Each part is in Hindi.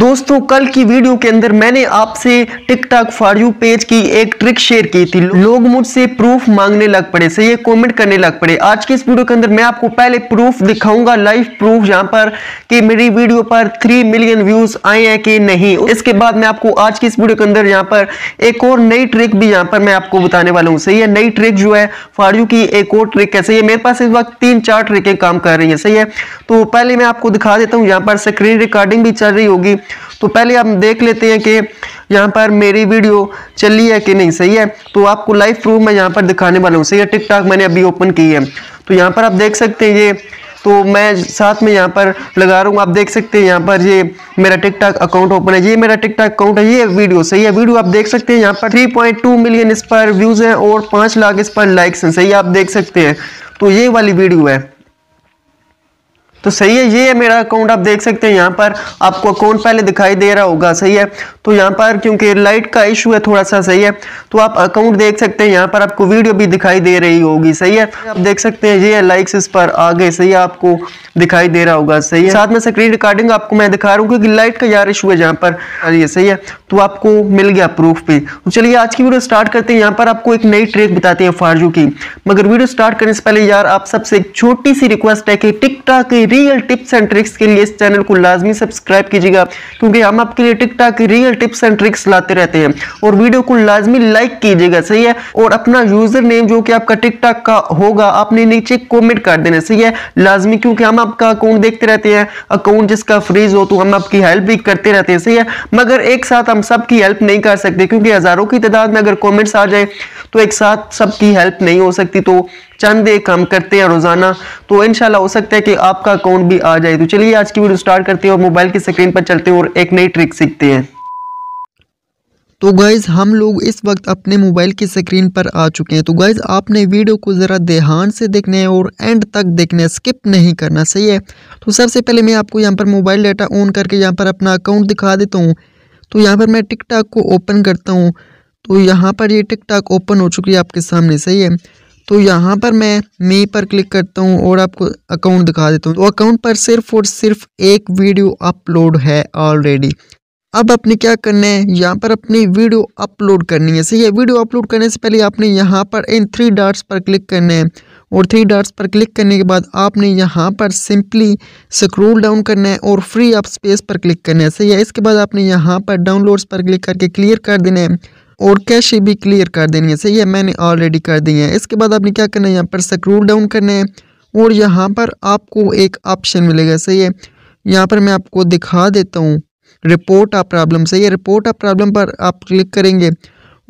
दोस्तों कल की वीडियो के अंदर मैंने आपसे टिकटॉक फॉर यू पेज की एक ट्रिक शेयर की थी। लोग मुझसे प्रूफ मांगने लग पड़े, से ये कमेंट करने लग पड़े। आज की इस वीडियो के अंदर मैं आपको पहले प्रूफ दिखाऊंगा, लाइव प्रूफ यहाँ पर कि मेरी वीडियो पर 3 मिलियन व्यूज आए हैं कि नहीं। इसके बाद मैं आपको आज की इस वीडियो के अंदर यहाँ पर एक और नई ट्रिक भी यहाँ पर मैं आपको बताने वाला हूँ। सही है, नई ट्रिक जो है फॉर यू की एक और ट्रिक है। सही है, मेरे पास इस वक्त 3-4 ट्रिकें काम कर रही है। सही है, तो पहले मैं आपको दिखा देता हूँ। यहाँ पर स्क्रीन रिकॉर्डिंग भी चल रही होगी, तो पहले हम देख लेते हैं कि यहाँ पर मेरी वीडियो चली है कि नहीं। सही है, तो आपको लाइव प्रूफ मैं यहाँ पर दिखाने वाला हूँ। सही है, टिकटॉक मैंने अभी ओपन की है, तो यहाँ पर आप देख सकते हैं ये, तो मैं साथ में यहाँ पर लगा रहा हूँ। आप देख सकते हैं यहाँ पर ये मेरा टिकटॉक अकाउंट ओपन है, ये मेरा टिकटॉक अकाउंट है, ये वीडियो। सही है, वीडियो आप देख सकते हैं यहाँ पर 3.2 मिलियन इस पर व्यूज़ हैं और 5 लाख इस पर लाइक्स हैं। सही है, आप देख सकते हैं, तो ये वाली वीडियो है। तो सही है, ये है मेरा अकाउंट, आप देख सकते हैं यहाँ पर आपको अकाउंट पहले दिखाई दे रहा होगा। सही है, तो यहाँ पर क्योंकि लाइट का इशू है थोड़ा सा। सही है, तो आप अकाउंट देख सकते हैं, यहाँ पर आपको वीडियो भी दिखाई दे रही होगी। सही है, आप देख सकते हैं ये है, लाइक्स इस पर आगे। सही है, आपको दिखाई दे रहा होगा। सही है, साथ में स्क्रीन रिकॉर्डिंग आपको मैं दिखा रहा हूँ क्योंकि लाइट का यार इशू है यहाँ पर। सही है, तो आपको मिल गया प्रूफ भी। तो चलिए आज की वीडियो स्टार्ट करते हैं। यहाँ पर आपको एक नई ट्रिक बताते हैं फॉर यू की, मगर वीडियो स्टार्ट करने से पहले यार आप सबसे एक छोटी सी रिक्वेस्ट है कि टिकटॉक की रियल टिप्स एंड ट्रिक्स के लिए इस चैनल को लाजमी सब्सक्राइब कीजिएगा, क्योंकि हम आपके लिए टिकटॉक की रियल टिप्स एंड ट्रिक्स लाते रहते हैं। और वीडियो को लाजमी लाइक कीजिएगा। सही है, और अपना यूजर नेम जो कि आपका टिकटॉक का होगा आपने नीचे कमेंट कर देना। सही है, लाजमी, क्योंकि हम आपका अकाउंट देखते रहते हैं। अकाउंट जिसका फ्रीज हो तो हम आपकी हेल्प भी करते रहते हैं। सही है, मगर एक साथ हम सबकी हेल्प नहीं कर सकते, क्योंकि हजारों की तादाद में अगर कमेंट्स आ जाए तो एक साथ सबकी हेल्प नहीं हो सकती। तो चंद एक हम करते हैं रोजाना, तो इंशाल्लाह हो सकता है कि आपका अकाउंट भी आ जाए। तो चलिए आज की वीडियो स्टार्ट करते हैं और मोबाइल की स्क्रीन पर चलते हैं और एक नई ट्रिक सीखते हैं। तो गाइज़ हम लोग इस वक्त अपने मोबाइल की स्क्रीन पर आ चुके हैं। तो गाइज़ आपने वीडियो को ज़रा ध्यान से देखना है और एंड तक देखना है, स्किप नहीं करना। सही है, तो सबसे पहले मैं आपको यहाँ पर मोबाइल डाटा ऑन करके यहाँ पर अपना अकाउंट दिखा देता हूँ। तो यहाँ पर मैं टिकटॉक को ओपन करता हूँ। तो यहाँ पर ये टिकटॉक ओपन हो चुकी है आपके सामने। सही है, तो यहाँ पर मैं मी पर क्लिक करता हूँ और आपको अकाउंट दिखा देता हूँ। तो अकाउंट पर सिर्फ और सिर्फ एक वीडियो अपलोड है ऑलरेडी। अब आपने क्या करना है, यहाँ पर अपनी वीडियो अपलोड करनी है। सही है, वीडियो अपलोड करने से पहले आपने यहाँ पर इन 3 डॉट्स पर क्लिक करना है, और 3 डॉट्स पर क्लिक करने के बाद आपने यहाँ पर सिंपली स्क्रॉल डाउन करना है और फ्री अप स्पेस पर क्लिक करना है। सही है, इसके बाद आपने यहाँ पर डाउनलोड्स पर क्लिक करके क्लियर कर देना है और कैशे भी क्लियर कर देनी है। सही है, मैंने ऑलरेडी कर दी है। इसके बाद आपने क्या करना है, यहाँ पर स्क्रॉल डाउन करना है और यहाँ पर आपको एक ऑप्शन मिलेगा। सही है, यहाँ पर मैं आपको दिखा देता हूँ, रिपोर्ट आ प्रॉब्लम। सही है, रिपोर्ट आ प्रॉब्लम पर आप क्लिक करेंगे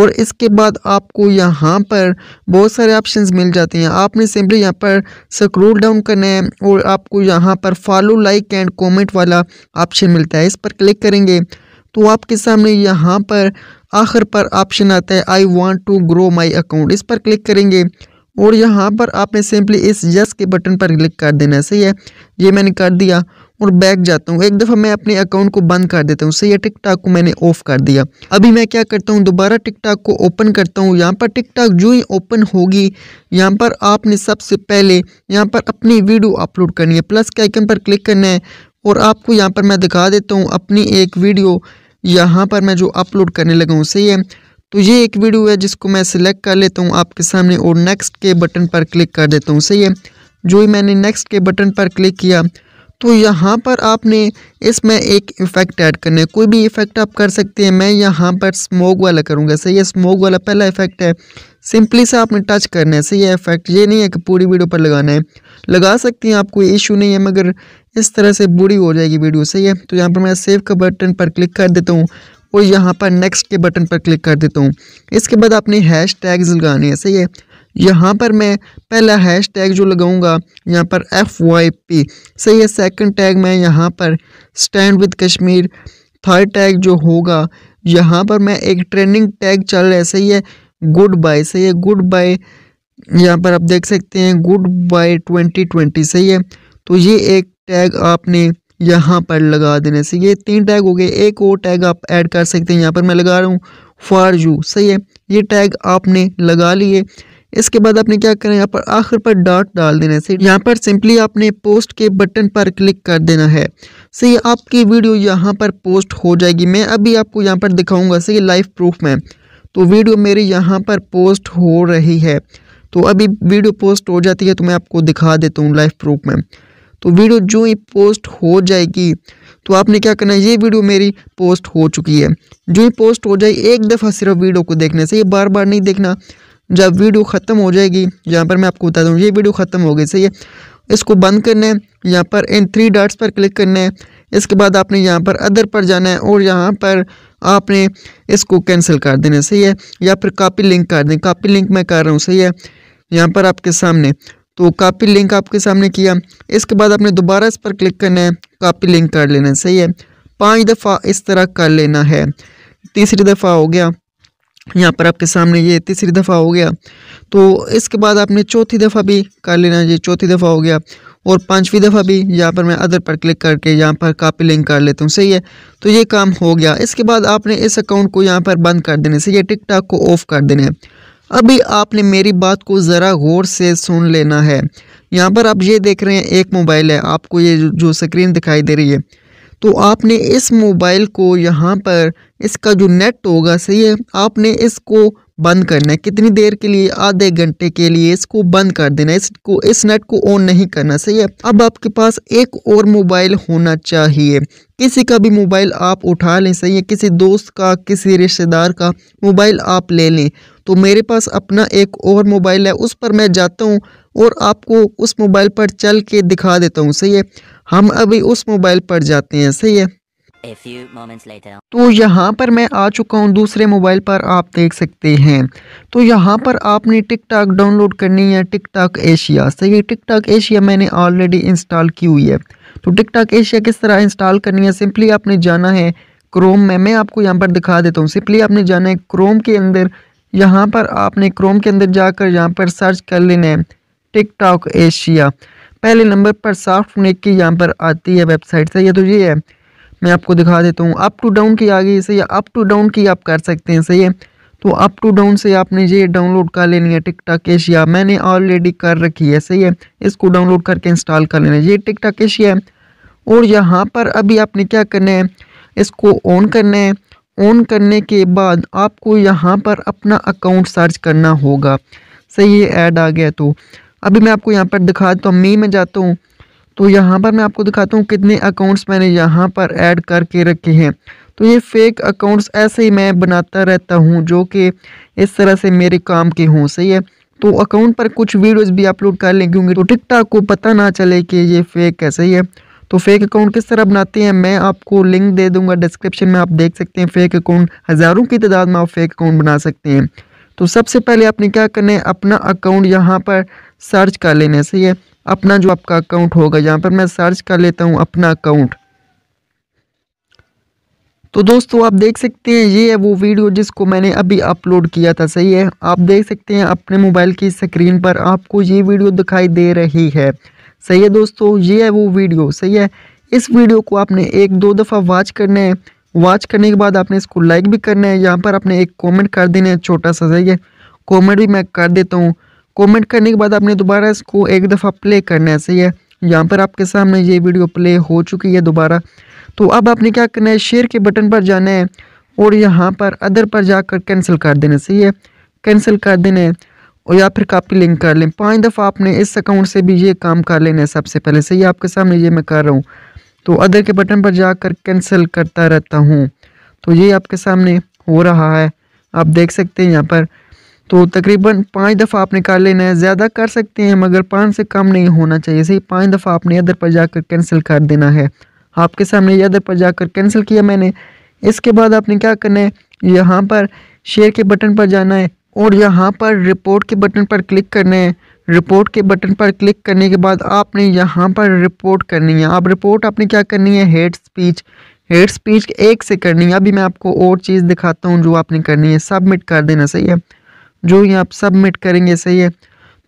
और इसके बाद आपको यहाँ पर बहुत सारे ऑप्शंस मिल जाते हैं। आपने सिंपली यहाँ पर स्क्रॉल डाउन करना है और आपको यहाँ पर फॉलो, लाइक एंड कमेंट वाला ऑप्शन मिलता है। इस पर क्लिक करेंगे तो आपके सामने यहाँ पर आखिर पर ऑप्शन आता है I want to grow my account. इस पर क्लिक करेंगे और यहाँ पर आपने सिंपली इस यस के बटन पर क्लिक कर देना है। सही है, ये मैंने कर दिया और बैक जाता हूँ। एक दफ़ा मैं अपने अकाउंट को बंद कर देता हूँ। सही है, टिकटॉक को मैंने ऑफ कर दिया। अभी मैं क्या करता हूँ, दोबारा टिकटॉक को ओपन करता हूँ। यहाँ पर टिकटॉक जो ही ओपन होगी, यहाँ पर आपने सबसे पहले यहाँ पर अपनी वीडियो अपलोड करनी है, प्लस के आइकन पर क्लिक करना है और आपको यहाँ पर मैं दिखा देता हूँ अपनी एक वीडियो यहाँ पर मैं जो अपलोड करने लगा हूँ। सही है, तो ये एक वीडियो है जिसको मैं सिलेक्ट कर लेता हूँ आपके सामने और नेक्स्ट के बटन पर क्लिक कर देता हूँ। सही है, जो ही मैंने नेक्स्ट के बटन पर क्लिक किया तो यहाँ पर आपने इसमें एक इफ़ेक्ट ऐड करना है। कोई भी इफ़ेक्ट आप कर सकते हैं, मैं यहाँ पर स्मोक वाला करूँगा। सही है, स्मोक वाला पहला इफ़ेक्ट है, सिंपली से आपने टच करना है। सही है, इफ़ेक्ट ये नहीं है कि पूरी वीडियो पर लगाना है, लगा सकते हैं, आपको इशू नहीं है, मगर इस तरह से बुरी हो जाएगी वीडियो। सही है, तो यहाँ पर मैं सेव का बटन पर क्लिक कर देता हूँ और यहाँ पर नेक्स्ट के बटन पर क्लिक कर देता हूँ। इसके बाद आपने हैशटैग्स लगाने हैं। सही है, यहाँ पर मैं पहला हैशटैग जो लगाऊंगा यहाँ पर FYP। सही है, सेकंड टैग मैं यहाँ पर stand with Kashmir. Third tag जो होगा यहाँ पर मैं एक ट्रेंडिंग टैग चल रहा है। सही है, गुड बाय। सही है, गुड बाय यहाँ पर आप देख सकते हैं, गुड बाय 2020। सही है, तो ये एक टैग आपने यहाँ पर लगा देने से ये 3 टैग हो गए। एक और टैग आप ऐड कर सकते हैं, यहाँ पर मैं लगा रहा हूँ फॉर यू। सही है, ये टैग आपने लगा लिए। इसके बाद आपने क्या करना है, यहाँ पर आखिर पर डॉट डाल देना है। यहाँ पर सिंपली आपने पोस्ट के बटन पर क्लिक कर देना है। सही आपकी वीडियो यहाँ पर पोस्ट हो जाएगी। मैं अभी आपको यहाँ पर दिखाऊंगा सही लाइव प्रूफ में। तो वीडियो मेरी यहाँ पर पोस्ट हो रही है। तो अभी वीडियो पोस्ट हो जाती है तो मैं आपको दिखा देता हूँ लाइव प्रूफ में। तो वीडियो जो ही पोस्ट हो जाएगी तो आपने क्या करना है, ये वीडियो मेरी पोस्ट हो चुकी है। जो ही पोस्ट हो जाए एक दफ़ा सिर्फ वीडियो को देखने से, ये बार बार नहीं देखना। जब वीडियो ख़त्म हो जाएगी, यहाँ पर मैं आपको बता दूँ ये वीडियो ख़त्म हो गई, सही है, इसको बंद करना है। यहाँ पर इन 3 डॉट्स पर क्लिक करना है। इसके बाद आपने यहाँ पर अदर पर जाना है और यहाँ पर आपने इसको कैंसिल कर देना, सही है, या फिर कापी लिंक कर दें। कापी लिंक मैं कर रहा हूँ, सही है, यहाँ पर आपके सामने। तो कापी लिंक आपके सामने किया। इसके बाद आपने दोबारा इस पर क्लिक करना है, कापी लिंक कर लेना है, सही है। 5 दफ़ा इस तरह कर लेना है। तीसरी दफ़ा हो गया, यहाँ पर आपके सामने ये तीसरी दफ़ा हो गया। तो इसके बाद आपने चौथी दफ़ा भी कर लेना, ये चौथी दफ़ा हो गया, और 5वीं दफ़ा भी। यहाँ पर मैं अदर पर क्लिक करके यहाँ पर कापी लिंक कर लेता हूँ, सही है। तो ये काम हो गया। इसके बाद आपने इस अकाउंट को यहाँ पर बंद कर देने से, ये टिकटॉक को ऑफ कर देने। अभी आपने मेरी बात को ज़रा गौर से सुन लेना है। यहाँ पर आप ये देख रहे हैं एक मोबाइल है, आपको ये जो स्क्रीन दिखाई दे रही है। तो आपने इस मोबाइल को यहाँ पर इसका जो नेट होगा, सही है, आपने इसको बंद करना है। कितनी देर के लिए, आधे घंटे के लिए इसको बंद कर देना है। इसको, इस नेट को ऑन नहीं करना, सही है। अब आपके पास एक और मोबाइल होना चाहिए, किसी का भी मोबाइल आप उठा लें, सही है, किसी दोस्त का, किसी रिश्तेदार का मोबाइल आप ले लें। तो मेरे पास अपना एक और मोबाइल है, उस पर मैं जाता हूँ और आपको उस मोबाइल पर चल के दिखा देता हूँ, सही है। हम अभी उस मोबाइल पर जाते हैं, सही है। तो यहाँ पर मैं आ चुका हूँ दूसरे मोबाइल पर, आप देख सकते हैं। तो यहाँ पर आपने टिकटॉक डाउनलोड करनी है, टिकटॉक एशिया, सही है। टिकटॉक एशिया मैंने ऑलरेडी इंस्टॉल की हुई है। तो टिकटॉक एशिया किस तरह इंस्टॉल करनी है, सिंपली आपने जाना है क्रोम में। मैं आपको यहाँ पर दिखा देता हूँ। सिंपली आपने जाना है क्रोम के अंदर। यहाँ पर आपने क्रोम के अंदर जाकर यहाँ पर सर्च कर लेना है टिकटॉक एशिया। पहले नंबर पर सॉफ्टनेक की यहाँ पर आती है वेबसाइट, सही है। तो ये है, मैं आपको दिखा देता हूँ। अप टू डाउन की आ गई, सही है। अप टू डाउन की आप कर सकते हैं, सही है। तो अप टू डाउन से आपने ये डाउनलोड कर लेनी है टिकटॉक एशिया। मैंने ऑलरेडी कर रखी है, सही है। इसको डाउनलोड करके इंस्टॉल कर लेना है। ये टिकटॉक एशिया है। और यहाँ पर अभी आपने क्या करना है, इसको ऑन करना है। ऑन करने के बाद आपको यहाँ पर अपना अकाउंट सर्च करना होगा, सही है। ऐड आ गया। तो अभी मैं आपको यहाँ पर दिखा देता हूँ। मी में जाता हूँ तो यहाँ पर मैं आपको दिखाता हूँ कितने अकाउंट्स मैंने यहाँ पर ऐड करके रखे हैं। तो ये फेक अकाउंट्स ऐसे ही मैं बनाता रहता हूँ जो कि इस तरह से मेरे काम के हों, सही है। तो अकाउंट पर कुछ वीडियोस भी अपलोड कर लेंगे होंगे तो टिकटॉक को पता ना चले कि ये फेक है, सही है। तो फेक अकाउंट किस तरह बनाते हैं मैं आपको लिंक दे दूँगा डिस्क्रिप्शन में, आप देख सकते हैं। फेक अकाउंट हज़ारों की तादाद में आप फेक अकाउंट बना सकते हैं। तो सबसे पहले आपने क्या करना है, अपना अकाउंट यहाँ पर सर्च कर लेना है, सही है। अपना जो आपका अकाउंट होगा, यहाँ पर मैं सर्च कर लेता हूँ अपना अकाउंट। तो दोस्तों आप देख सकते हैं ये है वो वीडियो जिसको मैंने अभी अपलोड किया था, सही है। आप देख सकते हैं अपने मोबाइल की स्क्रीन पर आपको ये वीडियो दिखाई दे रही है, सही है। दोस्तों ये है वो वीडियो, सही है। इस वीडियो को आपने 1-2 दफ़ा वॉच करना है। वॉच करने के बाद आपने इसको लाइक भी करना है। यहाँ पर आपने एक कमेंट कर देना है छोटा सा, सही है। कमेंट भी मैं कर देता हूँ। कमेंट करने के बाद आपने दोबारा इसको 1 दफ़ा प्ले करना है, सही है। यहाँ पर आपके सामने ये वीडियो प्ले हो चुकी है दोबारा। तो अब आपने क्या करना है, शेयर के बटन पर जाना है और यहाँ पर अदर पर जाकर कैंसिल कर देना, सही है। कैंसिल कर देना है और या फिर कापी लिंक कर लें। 5 दफ़ा आपने इस अकाउंट से भी ये काम कर लेना है सबसे पहले, सही है। आपके सामने ये मैं कर रहा हूँ। तो अदर के बटन पर जाकर कैंसिल करता रहता हूँ। तो ये आपके सामने हो रहा है, आप देख सकते हैं यहाँ पर। तो तकरीबन 5 दफ़ा आपने कर लेना है। ज़्यादा कर सकते हैं मगर 5 से कम नहीं होना चाहिए, सही। 5 दफ़ा आपने अदर पर जाकर कैंसिल कर देना है। आपके सामने ये अदर पर जाकर कैंसिल किया मैंने। इसके बाद आपने क्या करना है, यहाँ पर शेयर के बटन पर जाना है और यहाँ पर रिपोर्ट के बटन पर क्लिक करना है। रिपोर्ट के बटन पर क्लिक करने के बाद आपने यहाँ पर रिपोर्ट करनी है। आप रिपोर्ट आपने क्या करनी है, हेट स्पीच। हेट स्पीच 1 से करनी है। अभी मैं आपको और चीज़ दिखाता हूँ जो आपने करनी है। सबमिट कर देना, सही है। जो ही आप सबमिट करेंगे, सही है।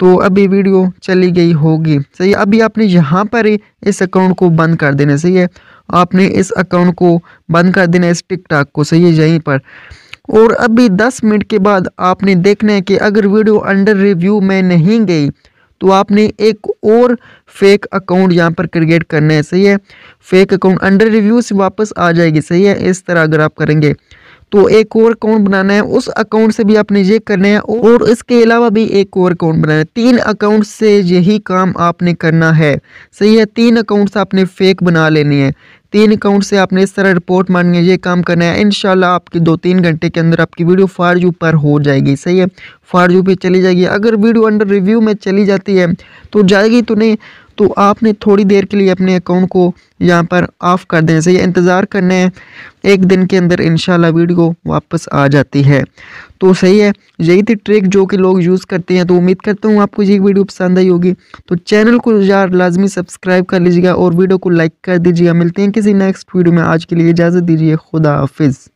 तो अभी वीडियो चली गई होगी, सही है। अभी आपने यहाँ पर ही इस अकाउंट को बंद कर देना, सही है। आपने इस अकाउंट को बंद कर देना, इस टिकटॉक को, सही है, यहीं पर। और अभी 10 मिनट के बाद आपने देखना है कि अगर वीडियो अंडर रिव्यू में नहीं गई तो आपने एक और फेक अकाउंट यहाँ पर क्रिएट करना है। सही है, फेक अकाउंट अंडर रिव्यू से वापस आ जाएगी। सही है, इस तरह अगर आप करेंगे तो एक और अकाउंट बनाना है, उस अकाउंट से भी आपने ये करना है और इसके अलावा भी एक और अकाउंट बनाना है। 3 अकाउंट से यही काम आपने करना है। सही है, 3 अकाउंट से आपने फेक बना लेनी है, 3 अकाउंट से आपने इस तरह रिपोर्ट मांगनी है, ये काम करना है। इंशाल्लाह आपके 2-3 घंटे के अंदर आपकी वीडियो फॉर यू पर हो जाएगी। सही है, फॉर यू पे चली जाएगी। अगर वीडियो अंडर रिव्यू में चली जाती है तो जाएगी तो नहीं, तो आपने थोड़ी देर के लिए अपने अकाउंट को यहाँ पर ऑफ कर दें। सही है, इंतज़ार करना है, एक दिन के अंदर इंशाल्लाह वीडियो वापस आ जाती है। तो सही है, यही थी ट्रिक जो कि लोग यूज़ करते हैं। तो उम्मीद करता हूँ आपको ये वीडियो पसंद आई होगी। तो चैनल को यार लाजमी सब्सक्राइब कर लीजिएगा और वीडियो को लाइक कर दीजिएगा। मिलते हैं किसी नेक्स्ट वीडियो में, आज के लिए इजाज़त दीजिए, खुदा हाफिज़।